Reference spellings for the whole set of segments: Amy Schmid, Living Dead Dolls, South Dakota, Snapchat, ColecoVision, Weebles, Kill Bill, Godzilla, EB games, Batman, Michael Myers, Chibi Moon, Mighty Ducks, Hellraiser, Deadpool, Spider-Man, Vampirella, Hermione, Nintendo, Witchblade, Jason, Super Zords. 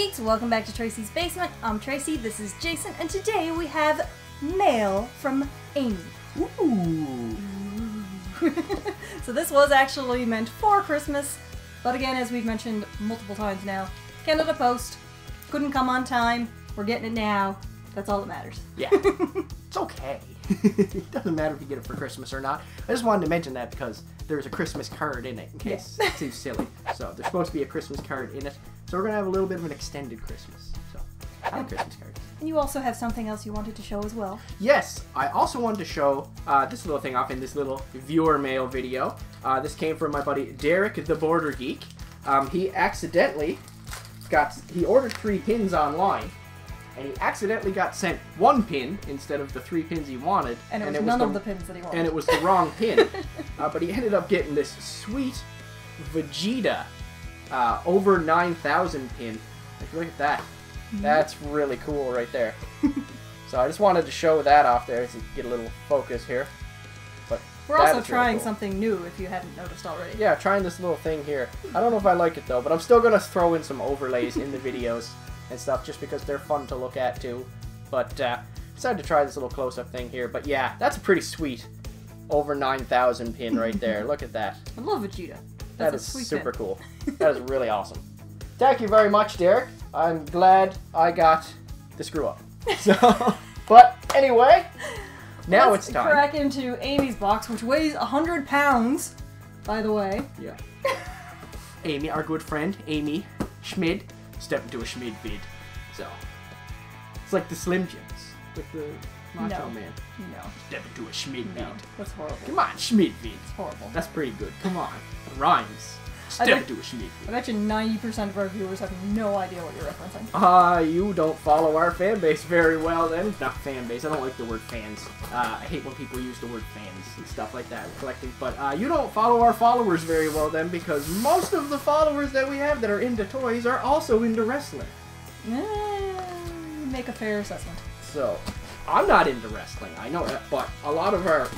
Geeks, welcome back to Tracy's Basement. I'm Tracy, this is Jason, and today we have mail from Amy. Ooh. So this was actually meant for Christmas, but again, as we've mentioned multiple times now, Canada Post couldn't come on time. We're getting it now. That's all that matters. Yeah. It's okay. It doesn't matter if you get it for Christmas or not. I just wanted to mention that because there's a Christmas card in it, in case it seems silly. So there's supposed to be a Christmas card in it. So we're going to have a little bit of an extended Christmas. So I have Christmas cards. And you also have something else you wanted to show as well. Yes, I also wanted to show this little thing off in this little viewer mail video. This came from my buddy Derek the Border Geek. He accidentally got, he ordered 3 pins online. And he accidentally got sent 1 pin instead of the 3 pins he wanted. And it was none of the pins that he wanted. And it was the wrong pin. But he ended up getting this sweet Vegeta over 9,000 pin. Like, look at that. That's really cool right there. So I just wanted to show that off there to get a little focus here. But we're also trying something new if you hadn't noticed already. Yeah, trying this little thing here. I don't know if I like it though, but I'm still going to throw in some overlays in the videos and stuff, just because they're fun to look at too. But decided to try this little close-up thing here. But yeah, that's a pretty sweet over 9,000 pin right there. Look at that. I love Vegeta. That is super cool. That is really awesome. Thank you very much, Derek. I'm glad I got the screw-up. So, but anyway, now it's time. Let's crack into Amy's box, which weighs 100 pounds, by the way. Yeah. Amy, our good friend, Amy Schmid. Step into a Schmid feed. So it's like the Slim Jims with the Macho Man. No. Step into a Schmid feed. No, that's horrible. Come on, Schmid feed. It's horrible. That's pretty good. Come on. It rhymes. Step into a Schmid feed. I bet you 90% of our viewers have no idea what you're referencing. You don't follow our fan base very well then. Not fan base. I don't like the word fans. I hate when people use the word fans and stuff like that. Collecting. But you don't follow our followers very well then, because most of the followers that we have that are into toys are also into wrestling. Make a fair assessment. So, I'm not into wrestling. I know that, but a lot of our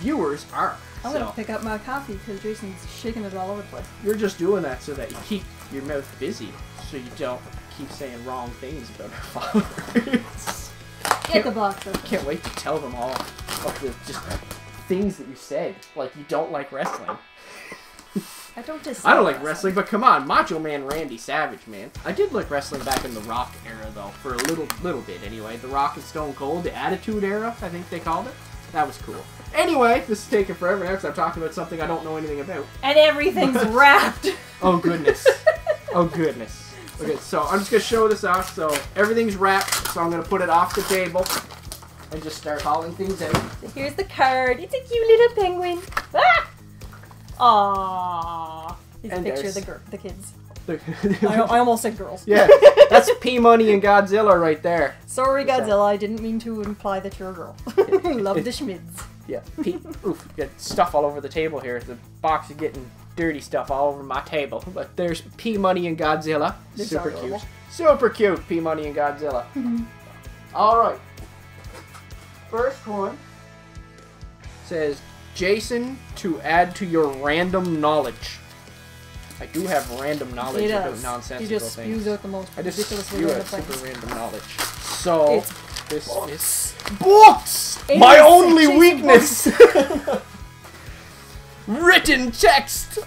viewers are. I'm going to pick up my coffee because Jason's shaking it all over the place. You're just doing that so that you keep your mouth busy, so you don't keep saying wrong things about our followers. Get the box open. Can't wait to tell them all of the just things that you said. Like, you don't like wrestling. I don't dislike wrestling, but come on, Macho Man Randy Savage, man. I did like wrestling back in the Rock era, though, for a little bit anyway. The Rock and Stone Cold, the Attitude Era, I think they called it. That was cool. Anyway, this is taking forever now because I'm talking about something I don't know anything about. And everything's wrapped. Oh, goodness. Oh, goodness. Okay, so I'm just going to show this off. So everything's wrapped, so I'm going to put it off the table and just start hauling things out. So here's the card. It's a cute little penguin. Ah! Aww. Here's a picture of the kids. I almost said girls. Yeah, that's P. Money and Godzilla right there. Sorry, Godzilla, I didn't mean to imply that you're a girl. Love the Schmids. Yeah, oof, got stuff all over the table here. The box is getting dirty stuff all over my table. But there's P. Money and Godzilla. They're super cute. Super cute, P. Money and Godzilla. All right. First one says, Jason, to add to your random knowledge. I do have random knowledge about nonsensical things. You just spews out the most ridiculously random things. Super random knowledge. So, it's this is... Books! My only weakness! Written text!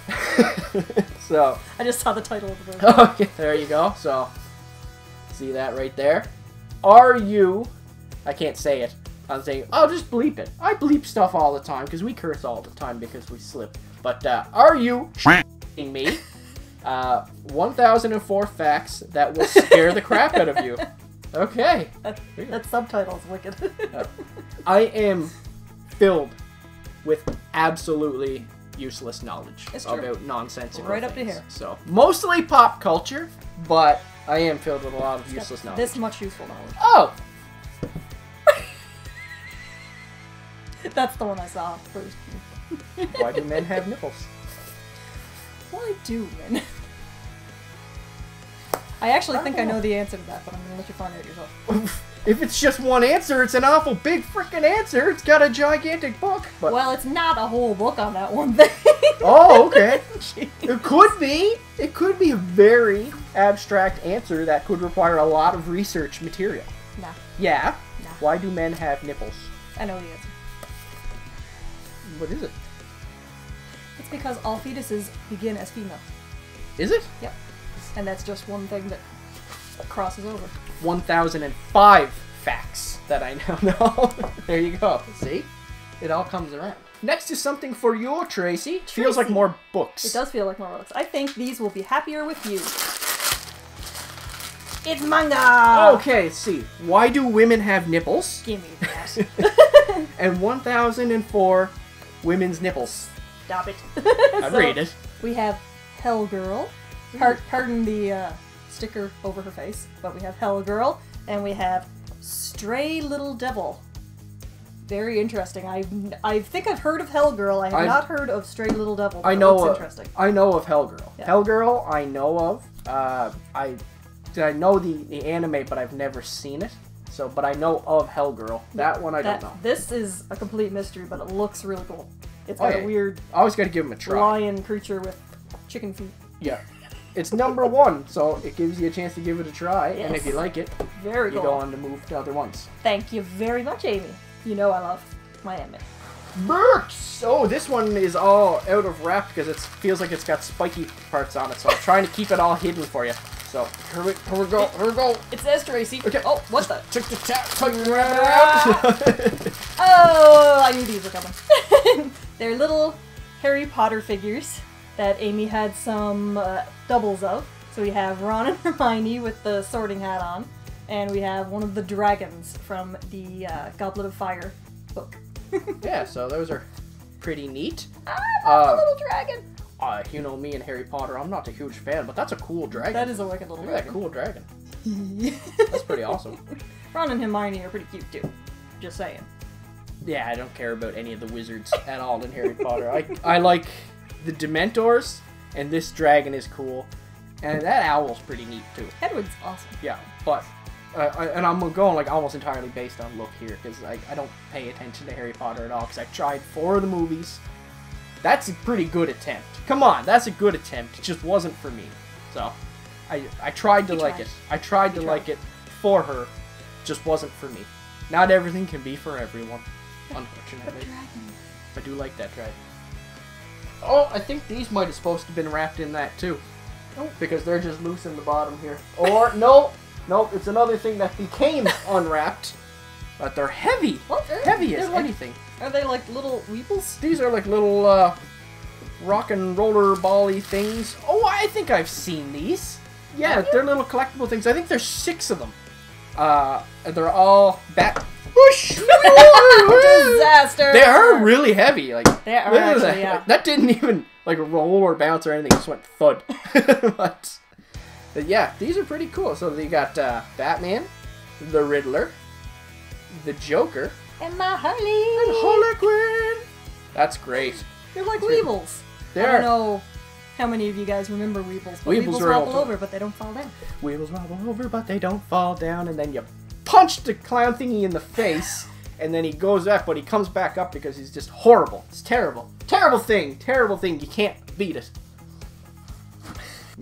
So... I just saw the title of the book. Okay, there you go. So, see that right there? Are you... I can't say it. I'm saying, oh, just bleep it. I bleep stuff all the time, because we curse all the time because we slip. But, are you... me 1004 facts that will scare the crap out of you. Okay. That subtitle is wicked. I am filled with absolutely useless knowledge about nonsensical right things. Up to here. So, mostly pop culture, but I am filled with a lot of useless knowledge. This much useful knowledge. Oh! That's the one I saw first. Why do men have nipples? Why do men? I actually think I know the answer to that, but I'm gonna let you find out yourself. If it's just one answer, it's an awful big freaking answer. It's got a gigantic book. But... Well, it's not a whole book on that one thing. Oh, okay. It could be. It could be a very abstract answer that could require a lot of research material. Nah. Yeah? Nah. Why do men have nipples? I know the answer. What is it? It's because all fetuses begin as female. Is it? Yep. And that's just one thing that crosses over. 1005 facts that I now know. There you go. See? It all comes around. Next is something for you, Tracy. Feels like more books. It does feel like more books. I think these will be happier with you. It's manga! Okay, let's see. Why do women have nipples? Give me that. And 1004 women's nipples. Stop it. I read it. We have Hell Girl. Pardon the sticker over her face, but we have Hell Girl, and we have Stray Little Devil. Very interesting. I think I've heard of Hell Girl. I have not heard of Stray Little Devil. I know. That's interesting. I know of Hell Girl. Yeah. Hell Girl, I know of. I know the anime, but I've never seen it. So, but I know of Hell Girl. That one I don't know. This is a complete mystery, but it looks really cool. It's got a weird. I always got to give him a try. Lion creature with chicken feet. Yeah. It's #1, so it gives you a chance to give it a try, yes. And if you like it, you go on to move to other ones. Thank you very much, Amy. You know I love my anime. Mercs! Oh, this one is all out of wrap because it feels like it's got spiky parts on it, so I'm trying to keep it all hidden for you. So, here we go. It's this, Tracy. Okay. Oh, what the? Check the tap. Oh, I knew these were coming. They're little Harry Potter figures that Amy had some doubles of. So we have Ron and Hermione with the sorting hat on, and we have one of the dragons from the Goblet of Fire book. Yeah, so those are pretty neat. Ah, that's a little dragon! You know me and Harry Potter, I'm not a huge fan, but that's a cool dragon. That is a wicked little dragon. That cool dragon. That's pretty awesome. Ron and Hermione are pretty cute too. Just saying. Yeah, I don't care about any of the wizards at all in Harry Potter. I like the Dementors, and this dragon is cool, and that owl's pretty neat too. Edward's awesome. Yeah, but and I'm going like almost entirely based on look here because I don't pay attention to Harry Potter at all because I tried 4 of the movies. That's a pretty good attempt. Come on, that's a good attempt. It just wasn't for me. So I tried to like it. I tried to like it for her, just wasn't for me. Not everything can be for everyone, unfortunately. I do like that dragon. Oh, I think these might have supposed to have been wrapped in that too. Oh. Because they're just loose in the bottom here. Or, no, it's another thing that became unwrapped. But they're heavy. What? Heavy as anything. Are they like little Weebles? These are like little rock and roller bally things. Oh, I think I've seen these. Yeah, they're little collectible things. I think there's 6 of them. They're all back. Disaster! They are really heavy. Like they are actually, yeah. That didn't even like roll or bounce or anything. It just went thud. But yeah, these are pretty cool. So you got Batman, the Riddler, the Joker, and my Harley Quinn. That's great. They're like Weebles. I don't know how many of you guys remember Weebles. But Weebles wobble over, but they don't fall down. Weebles wobble over, but they don't fall down, and then you punch the clown thingy in the face, and then he goes up, but he comes back up because he's just horrible. It's terrible. Terrible thing. You can't beat it.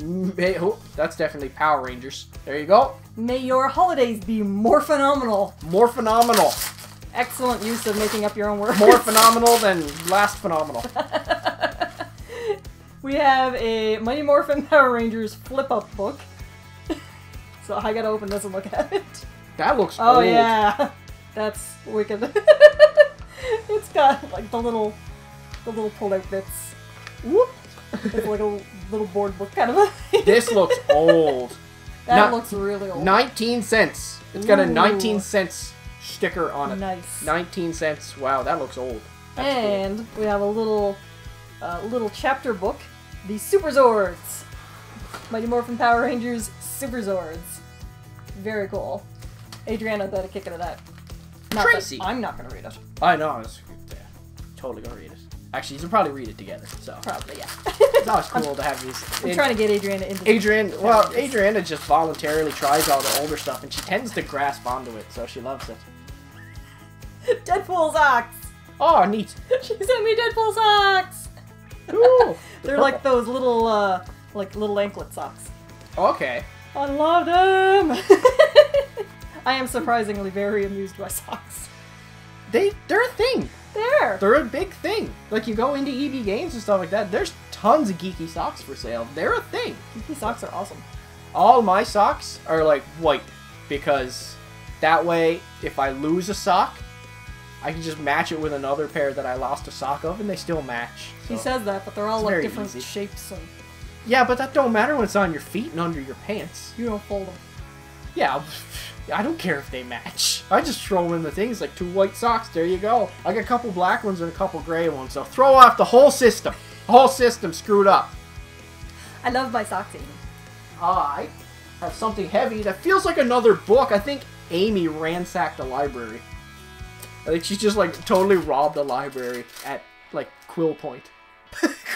Oh, that's definitely Power Rangers. There you go. May your holidays be more phenomenal. More phenomenal. Excellent use of making up your own words. More phenomenal than last phenomenal. We have a Mighty Morphin Power Rangers flip-up book. So I gotta open this and look at it. That looks cool. Oh, yeah. That's wicked. It's got, like, the little pull-out bits. Whoop. It's like a little board book kind of a thing. This looks old. That looks really old. 19 cents. It's got a 19 cents sticker on it. Nice. 19 cents. Wow, that looks old. That's cool. We have a little chapter book. The Super Zords. Mighty Morphin Power Rangers Super Zords. Very cool. Adriana got a kick out of that. Not Tracy! That I'm not going to read it. I know. Totally going to read it. Actually, you should probably read it together. So. Probably, yeah. It's always cool to have these. I'm trying to get Adriana into Adriana just voluntarily tries all the older stuff, and she tends to grasp onto it, so she loves it. Deadpool socks! Oh, neat. She sent me Deadpool socks! Cool! They're like those little anklet socks. Okay. I love them! I am surprisingly very amused by socks. They're a thing. They're a big thing. Like, you go into EB Games and stuff like that, there's tons of geeky socks for sale. They're a thing. Geeky socks are awesome. All my socks are, like, white. Because that way, if I lose a sock, I can just match it with another pair that I lost a sock of, and they still match. So he says that, but they're all, like, different shapes. And... yeah, but that don't matter when it's on your feet and under your pants. You don't fold them. Yeah, I don't care if they match. I just throw them in the things, like 2 white socks, there you go. I got a couple black ones and a couple gray ones, so throw off the whole system. The whole system screwed up. I love my socks, Amy. I have something heavy that feels like another book. I think Amy ransacked a library. I think she just, like, totally robbed a library at, like, Quill Point.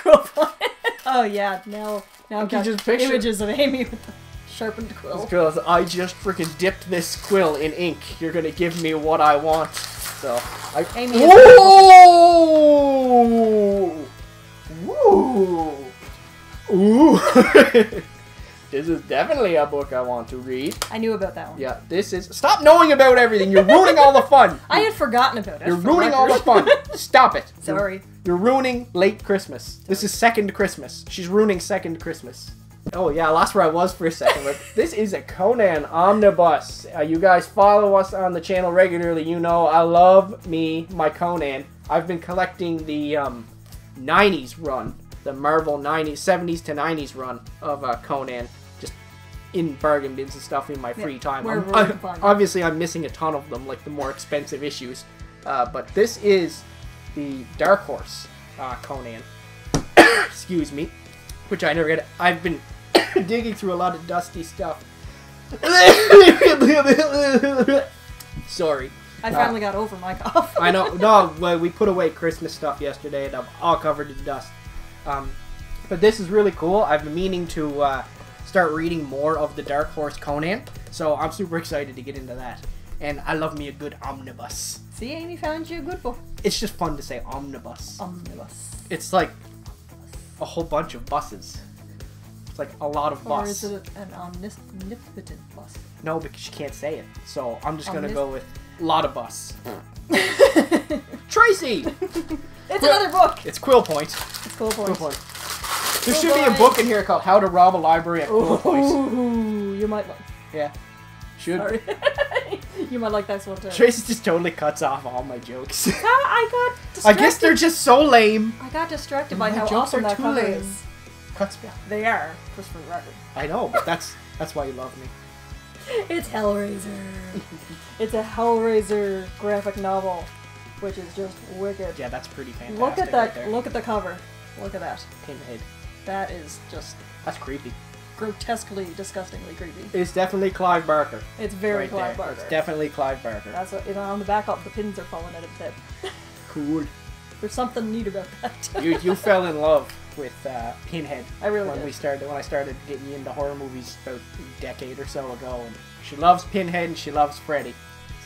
Quill Point? Oh, yeah, now I've got images of Amy with the sharpened quill. Because I just freaking dipped this quill in ink. You're gonna give me what I want. So, Amy. Whoa! Whoa! Ooh! This is definitely a book I want to read. I knew about that one. Yeah, this is... stop knowing about everything! You're ruining all the fun! I had forgotten about it. You're ruining all the fun! Stop it! Sorry. You're ruining late Christmas. Sorry. This is second Christmas. She's ruining second Christmas. Oh yeah, I lost where I was for a second. But this is a Conan omnibus. You guys follow us on the channel regularly. You know I love me my Conan. I've been collecting the 90s run, the Marvel 70s to 90s run of Conan, just in bargain bins and stuff in my free time. Obviously, I'm missing a ton of them, like the more expensive issues. But this is the Dark Horse Conan. Excuse me, which I never get. I've been digging through a lot of dusty stuff. Sorry. I finally got over my cough. I know. No, we put away Christmas stuff yesterday, and I'm all covered in dust. But this is really cool. I've been meaning to start reading more of the Dark Horse Conan, so I'm super excited to get into that. And I love me a good omnibus. See, Amy found you a good book. It's just fun to say omnibus. Omnibus. It's like a whole bunch of buses. It's like a lot of bus. Or is it an omnipotent bus? No, because she can't say it. So I'm just gonna go with a lot of bus. Tracy! It's another book! It's Quill Point. It's Quill Point. Quill Point. There should be a book in here called How to Rob a Library at Quill Point. Ooh, you might like. Yeah. Should. Sorry. You might like that one too. Tracy just totally cuts off all my jokes. I got distracted. I guess they're just so lame. I got distracted by how awesome that cover is. Cuts me off. They are, just for the record. I know, but that's why you love me. It's Hellraiser. It's a Hellraiser graphic novel, which is just wicked. Yeah, that's pretty fantastic. Look at that! Right, look at the cover. Look at that. Pinhead. That is just. That's creepy. Grotesquely, disgustingly creepy. It's definitely Clive Barker. It's very right Clive Barker. It's definitely Clive Barker. That's what, you know, on the back of the pins are falling out of the pit. Cool. There's something neat about that. you fell in love with Pinhead. I really did. When I started getting into horror movies about a decade or so ago, and she loves Pinhead and she loves Freddy.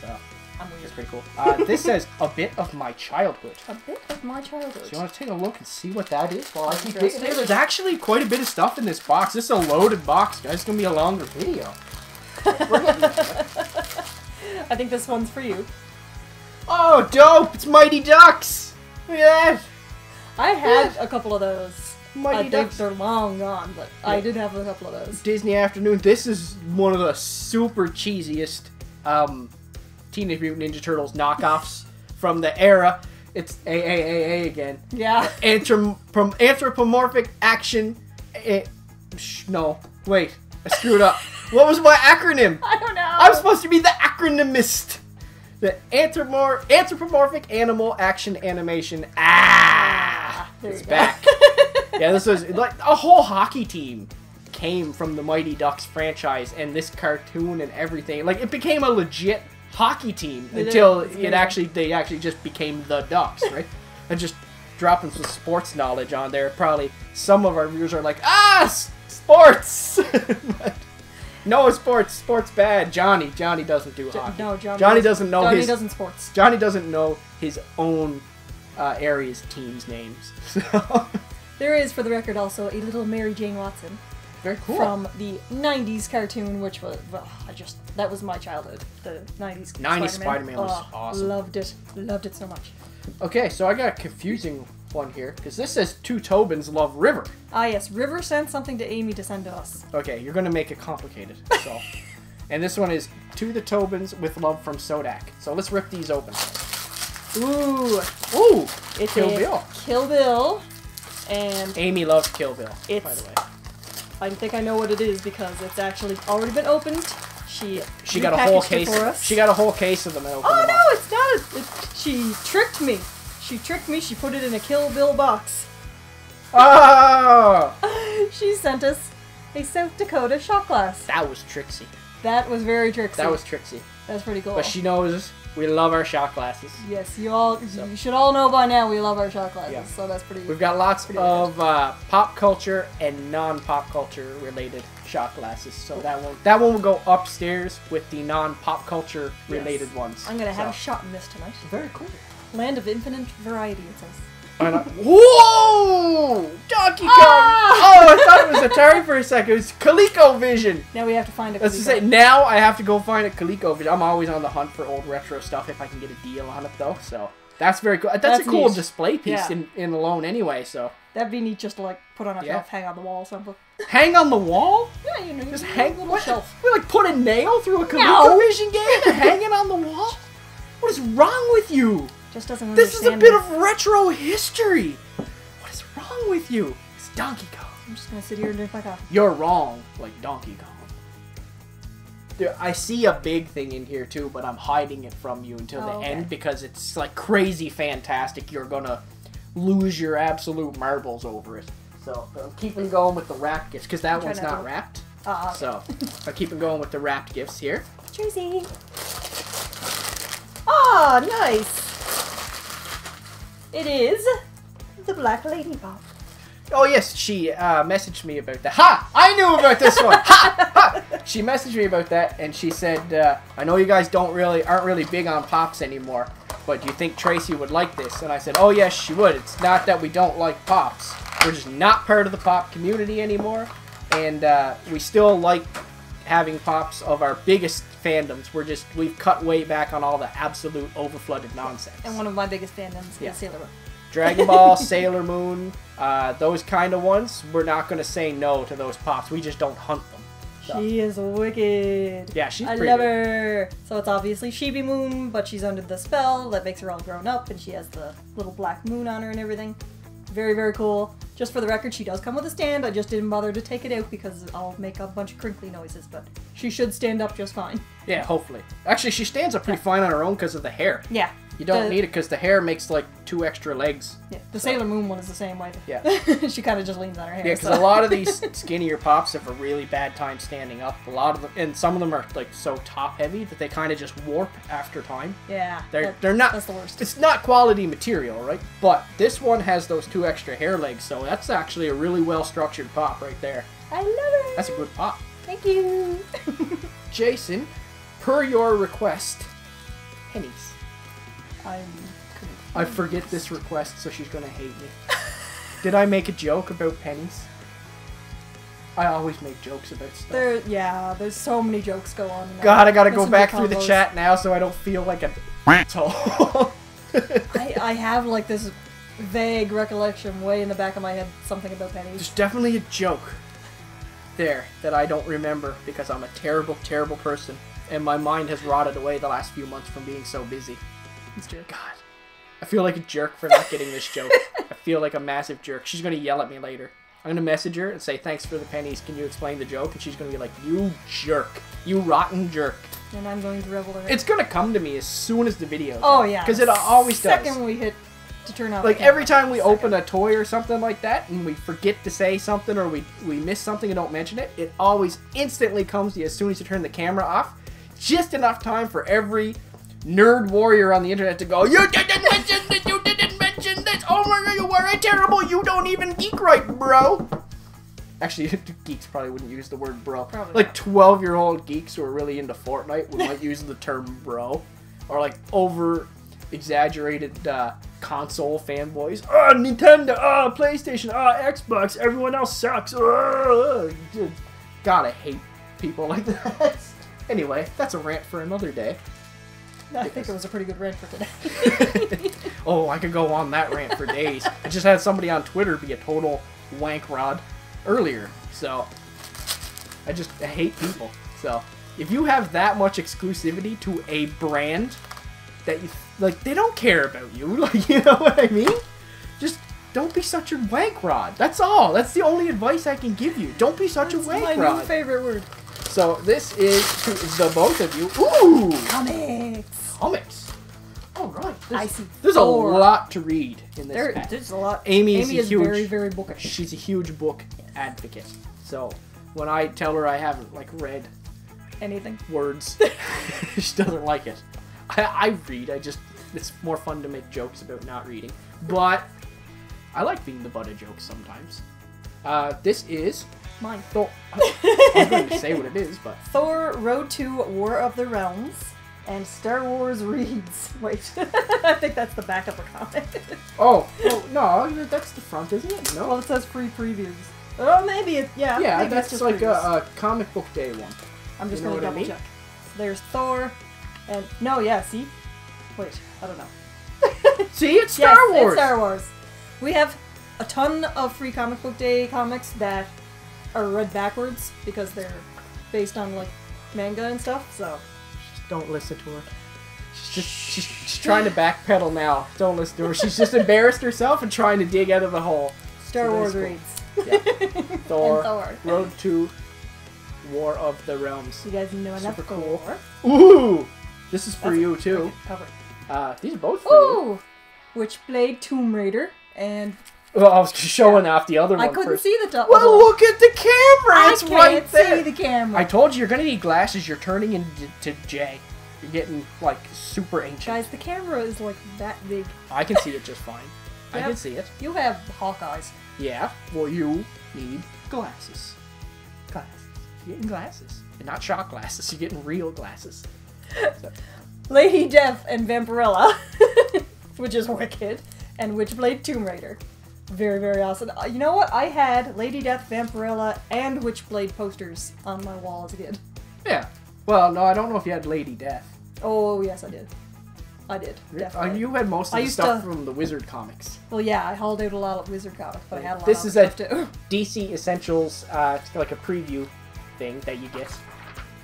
So I'm weird. It's pretty cool. This says a bit of my childhood. A bit of my childhood. So you want to take a look and see what that is? Well, there's actually quite a bit of stuff in this box. This is a loaded box, guys. It's gonna be a longer video. I think this one's for you. Oh, dope! It's Mighty Ducks. Look at that. I had a couple of those. Mighty Ducks are long gone, but yeah. I did have a couple of those. Disney Afternoon. This is one of the super cheesiest Teenage Mutant Ninja Turtles knockoffs from the era. It's AAAA again. Yeah. Anthropomorphic action. No, wait, I screwed up. What was my acronym? I don't know. I'm supposed to be the acronymist. The anthropomorphic animal action animation. It's back. Yeah, this was like a whole hockey team came from the Mighty Ducks franchise and this cartoon and everything. Like, it became a legit hockey team until they actually just became the Ducks, right? And just dropping some sports knowledge on there. Probably some of our viewers are like, sports. No, sports bad. Johnny doesn't do hockey. No, Johnny doesn't know Johnny his. Johnny doesn't sports. Johnny doesn't know his own area's team's names. So. There is, for the record, also a little Mary Jane Watson. Very cool. From the 90s cartoon, which was, that was my childhood. The 90s Spider-Man. 90s Spider-Man was awesome. Loved it. Loved it so much. Okay, so I got a confusing one here, because this says two Tobins love River. Ah, yes. River sent something to Amy to send to us. Okay, you're going to make it complicated, so. And this one is to the Tobins with love from Sodak. So let's rip these open. Ooh. Ooh. It's Kill Bill. Kill Bill. And Amy loves Kill Bill, by the way. I think I know what it is because it's actually already been opened. She got a whole case. For us. She got a whole case of them. And oh no, it's not. She tricked me. She tricked me. She put it in a Kill Bill box. Oh! She sent us a South Dakota shot glass. That was Trixie. That was very Trixie. That was Trixie. That's pretty cool. But she knows we love our shot glasses. Yes, you should all know by now we love our shot glasses. Yeah. So that's pretty. We've got lots of pop culture and non-pop culture related shot glasses. So that one will go upstairs with the non-pop culture related ones. I'm gonna have a shot in this tonight. Very cool. Land of infinite variety, it says. Whoa! Donkey Kong! Ah! Oh, I thought it was Atari for a second. It was ColecoVision. Now we have to find a ColecoVision. Now I have to go find a ColecoVision. I'm always on the hunt for old retro stuff if I can get a deal on it, though. So that's very cool. That's a cool display piece in alone anyway, so. That'd be neat just to, like, put on a shelf, hang on the wall or something. Hang on the wall? Yeah, you know. Just hang on the shelf. We, like, put a nail through a ColecoVision game and hang it on the wall? What is wrong with you? Just doesn't this is a bit of retro history. What is wrong with you? It's Donkey Kong. I'm just gonna sit here and drink my coffee. You're wrong, like Donkey Kong. Dude, I see a big thing in here too, but I'm hiding it from you until the end because it's like crazy fantastic. You're gonna lose your absolute marbles over it. So I'm keeping going with the wrapped gifts because that one's not wrapped. So I'm keeping going with the wrapped gifts here. Tracy. Ah, nice. It is the Black Lady Pop. Oh, yes, she messaged me about that. Ha! I knew about this one! Ha! Ha! She messaged me about that, and she said, I know you guys aren't really big on Pops anymore, but do you think Tracy would like this? And I said, oh, yes, she would. It's not that we don't like Pops. We're just not part of the Pop community anymore, and we still like having Pops of our biggest fandoms. We've cut way back on all the absolute overflooded nonsense. And one of my biggest fandoms is Sailor Moon. Dragon Ball, Sailor Moon, those kind of ones. We're not going to say no to those Pops. We just don't hunt them. So. She is wicked. Yeah, she's pretty. I love her. So it's obviously Chibi Moon, but she's under the spell that makes her all grown up, and she has the little black moon on her and everything. Very, very cool. Just for the record, she does come with a stand. I just didn't bother to take it out because I'll make a bunch of crinkly noises, but she should stand up just fine. Yeah, hopefully. Actually, she stands up pretty fine on her own because of the hair. Yeah. You don't need it because the hair makes, like, 2 extra legs. Yeah, the Sailor Moon one is the same way. Yeah. She kind of just leans on her hair. Yeah, because a lot of these skinnier Pops have a really bad time standing up. A lot of them, and some of them are, like, so top-heavy that they kind of just warp after time. Yeah. They're not... That's the worst. It's not quality material, right? But this one has those 2 extra hair legs, so that's actually a really well-structured Pop right there. I love it! That's a good Pop. Thank you! Jason, per your request, pennies. I forget this request, so she's gonna hate me. Did I make a joke about pennies? I always make jokes about stuff. There's so many jokes go on. God, I gotta go back through the chat now so I don't feel like a asshole. I have like this vague recollection way in the back of my head something about pennies. There's definitely a joke there that I don't remember because I'm a terrible, terrible person, and my mind has rotted away the last few months from being so busy. God, I feel like a jerk for not getting this joke. I feel like a massive jerk. She's going to yell at me later. I'm going to message her and say, thanks for the pennies. Can you explain the joke? And she's going to be like, you jerk. You rotten jerk. And I'm going to revel in it. It's going to come to me as soon as the video. Oh, yeah. Because it always does. Second we hit to turn off. Like, every time we open a toy or something like that and we forget to say something or we miss something and don't mention it, it always instantly comes to you as soon as you turn the camera off. Just enough time for every nerd warrior on the internet to go, you didn't mention this, you didn't mention this, oh my god, you are a terrible, you don't even geek right, bro. Actually, geeks probably wouldn't use the word bro. Probably like 12-year-old geeks who are really into Fortnite would might use the term bro. Or like over-exaggerated console fanboys. Ah, Nintendo, ah, PlayStation, ah, Xbox, everyone else sucks. Gotta hate people like that. Anyway, that's a rant for another day. No, I think it was a pretty good rant for today. Oh, I could go on that rant for days. I just had somebody on Twitter be a total wank rod earlier, so I hate people. So if you have that much exclusivity to a brand that you like, they don't care about you, like, you know what I mean? Just don't be such a wank rod. That's all. That's the only advice I can give you. Don't be such a wank rod. That's my new favorite word. So this is to the both of you. Ooh, comics. Comics. All right. There's a lot to read in this. There's a lot. Amy is huge, very, very bookish. She's a huge book advocate. So when I tell her I haven't like read anything, words, she doesn't like it. I read. It's more fun to make jokes about not reading. But I like being the butt of jokes sometimes. This is mine. Thor. I was going to say what it is, but Thor: Road to War of the Realms and Star Wars Reads. Wait, I think that's the back of the comic. Oh, well, no, that's the front, isn't it? No, well, it says free previews. Oh, maybe it. Yeah, yeah, maybe that's just like a comic book day one. I'm just going to double check. There's Thor, and no, yeah, see, wait, I don't know. See, it's Star Wars. It's Star Wars. We have a ton of free comic book day comics that are read backwards because they're based on like manga and stuff. So just don't listen to her. She's trying to backpedal now. Don't listen to her. She's just embarrassed herself and trying to dig out of the hole. Star Wars Reads. Yeah. Thor. Road to War of the Realms. You guys know enough. Super cool. Ooh, this is for you too. These are both for you. Which played Tomb Raider and. Well, I was showing off the other one. I couldn't see the top one. Well, look at the camera. It's right there. I can't see the camera. I told you, you're going to need glasses. You're turning into Jay. You're getting, like, super ancient. Guys, the camera is, like, that big. I can see it just fine. Yep. I can see it. You have hawk eyes. Yeah. Well, you need glasses. Glasses. You're getting glasses. And not shot glasses. You're getting real glasses. So. Lady Death and Vampirella, which is wicked, and Witchblade Tomb Raider. Very, very awesome. You know what? I had Lady Death, Vampirella, and Witchblade posters on my wall as a kid. Yeah. Well, no, I don't know if you had Lady Death. Oh, yes, I did. I did, definitely. You had most of the stuff from the Wizard comics. Well, yeah, I hauled out a lot of Wizard comics, but I had a lot of stuff, too. This is a DC Essentials, it's like a preview thing that you get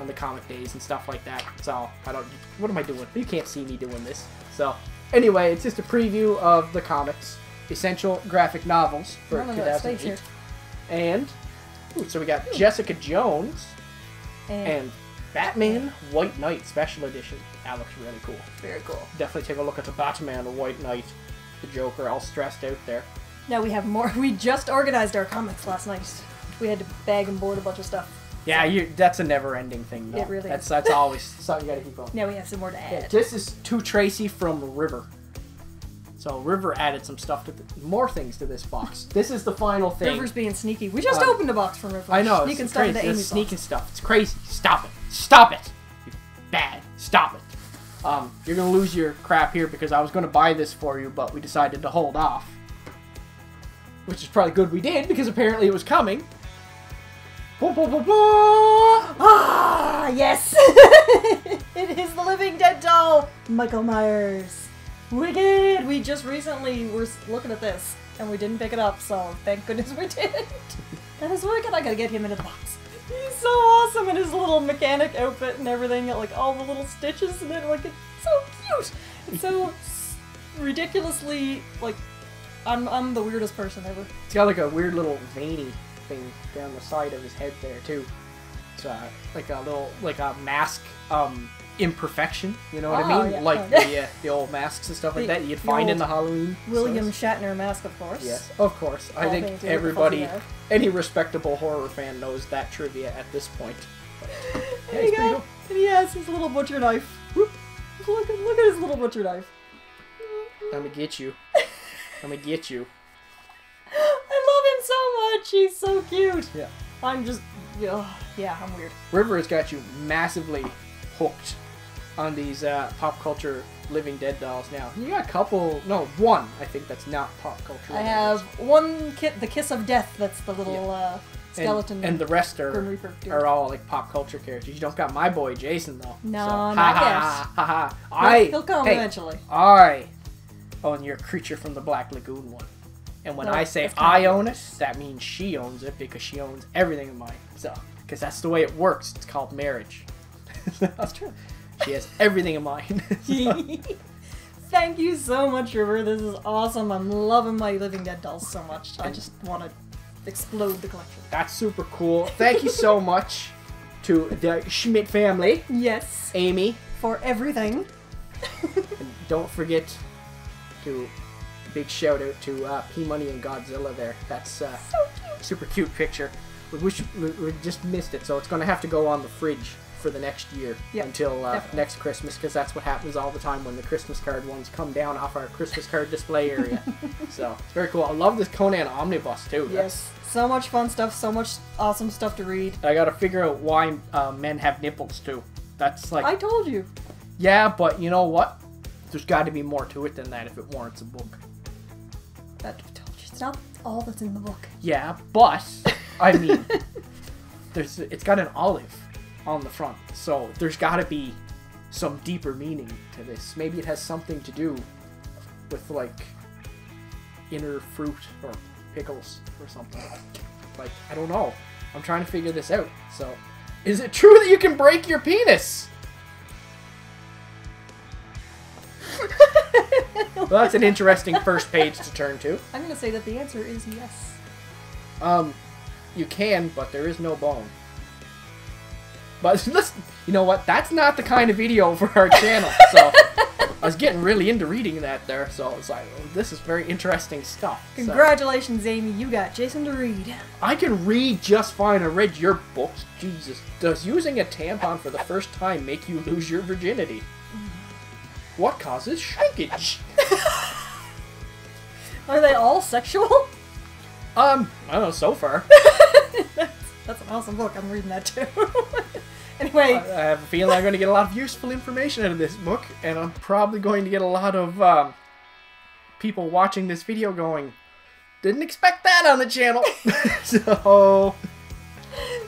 on the comic days and stuff like that. So, I don't... What am I doing? You can't see me doing this. So, anyway, it's just a preview of the comics. Essential graphic novels for 2008. And so we got Jessica Jones and Batman White Knight Special Edition. That looks really cool. Very cool. Definitely take a look at the Batman, the White Knight, the Joker, all stressed out there. Now we have more. We just organized our comics last night. We had to bag and board a bunch of stuff. Yeah, that's a never-ending thing, though. It really is. That's always something you gotta keep going. Now we have some more to add. Yeah, this is to Tracy from River. So River added some stuff, more things to this box. This is the final thing. River's being sneaky. We just opened a box from River. I know. Sneaking stuff into Amy's box. Sneaking stuff. It's crazy. Stop it. Stop it. You bad. Stop it. You're gonna lose your crap here because I was gonna buy this for you, but we decided to hold off, which is probably good we did because apparently it was coming. Blah, blah, blah, blah. Ah, yes. It is the Living Dead doll, Michael Myers. Wicked! We just recently were looking at this, and we didn't pick it up, so thank goodness we did. That is wicked. I gotta get him into the box. He's so awesome in his little mechanic outfit and everything, like all the little stitches, and then like it's so cute. It's so ridiculously like I'm the weirdest person ever. It's got like a weird little veiny thing down the side of his head there too. It's like a little mask. Imperfection, you know what I mean? Yeah. Like the old masks and stuff like that you'd find in the Halloween. William Shatner mask, of course. Yes, of course. I think everybody, any respectable horror fan, knows that trivia at this point. But, yeah, it's pretty cool. And he has his little butcher knife. Whoop. Look at his little butcher knife. I'm gonna get you. I'm gonna get you. I love him so much. He's so cute. Yeah. I'm just, yeah, I'm weird. River has got you massively hooked on these pop culture Living Dead dolls now. You got a couple, no, one, I think, that's not pop culture. I have one, the Kiss of Death, that's the little skeleton. And the rest are all like pop culture characters. You don't got my boy Jason, though. No, so, not yet. He'll come eventually. I own your creature from the Black Lagoon one. And when I say I own it, that means she owns it, because she owns everything of mine. So, because that's the way it works. It's called marriage. That's true. She has everything in mind. Thank you so much, River. This is awesome. I'm loving my Living Dead dolls so much. I just want to explode the collection. That's super cool. Thank you so much to the Schmidt family. Yes. Amy. For everything. And don't forget to big shout out to P. Money and Godzilla there. That's so cute. Super cute picture. We wish we just missed it, so it's going to have to go on the fridge for the next year, until next Christmas, because that's what happens all the time when the Christmas card ones come down off our Christmas card display area. So it's very cool. I love this Conan omnibus too. Yes, so much fun stuff, so much awesome stuff to read. I gotta figure out why men have nipples too. That's like, I told you. Yeah, but you know what? There's got to be more to it than that if it warrants a book. That I told you. It's not all that's in the book. Yeah, but I mean, it's got an olive on the front, so there's got to be some deeper meaning to this. Maybe it has something to do with like inner fruit or pickles or something. Like, I don't know. I'm trying to figure this out. So, is it true that you can break your penis? Well, that's an interesting first page to turn to. I'm gonna say that the answer is yes. You can, but there is no bone. But listen, you know what? That's not the kind of video for our channel. So I was getting really into reading that there. So it's like, well, this is very interesting stuff. Congratulations, so. Amy! You got Jason to read. I can read just fine. I read your books. Jesus, does using a tampon for the first time make you lose your virginity? What causes shrinkage? Are they all sexual? I don't know. So far. That's an awesome book. I'm reading that too. Anyway. I have a feeling I'm going to get a lot of useful information out of this book, and I'm probably going to get a lot of people watching this video going, didn't expect that on the channel. So,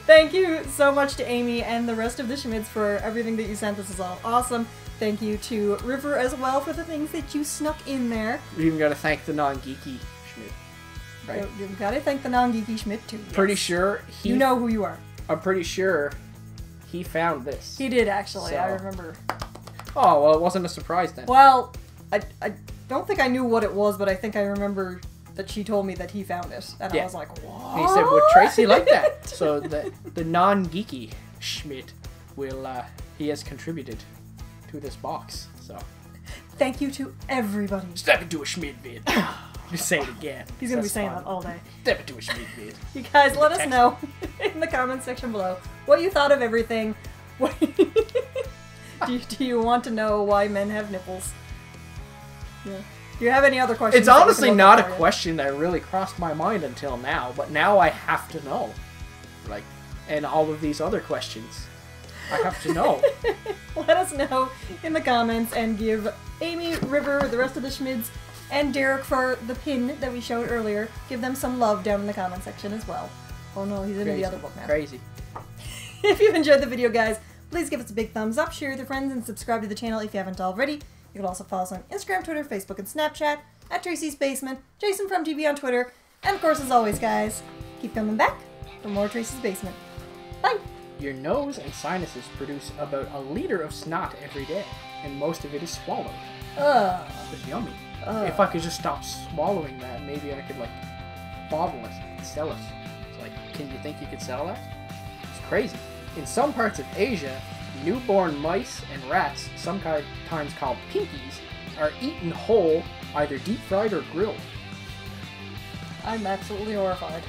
thank you so much to Amy and the rest of the Schmids for everything that you sent. This is all awesome. Thank you to River as well for the things that you snuck in there. We even got to thank the non-geeky Schmid. Right. You've got to thank the non-geeky Schmidt too. Yes. Pretty sure he... You know who you are. I'm pretty sure he found this. He did, actually. So. I remember. Oh, well, it wasn't a surprise then. Well, I don't think I knew what it was, but I think I remember that she told me that he found it. And I was like, what? And he said, would Tracy like that? So the non-geeky Schmidt will... he has contributed to this box, so... Thank you to everybody. Step into a Schmidt vid. Say it again. He's going to be saying that all day. You guys, let us know in the comments section below what you thought of everything. Do you want to know why men have nipples? Yeah. Do you have any other questions? It's honestly not a question that really crossed my mind until now, but now I have to know. Like, and all of these other questions. I have to know. Let us know in the comments and give Amy, River, the rest of the Schmids, and Derek for the pin that we showed earlier. Give them some love down in the comment section as well. Oh no, he's into the other book now. Crazy. If you've enjoyed the video, guys, please give us a big thumbs up, share with your friends, and subscribe to the channel if you haven't already. You can also follow us on Instagram, Twitter, Facebook, and Snapchat at Tracy's Basement, Jason from TV on Twitter, and of course, as always, guys, keep coming back for more Tracy's Basement. Bye! Your nose and sinuses produce about a liter of snot every day, and most of it is swallowed. Ugh. It's yummy. If I could just stop swallowing that, maybe I could, like, bottle it and sell it. It's like, can you think you could sell that? It's crazy. In some parts of Asia, newborn mice and rats, sometimes called pinkies, are eaten whole, either deep-fried or grilled. I'm absolutely horrified.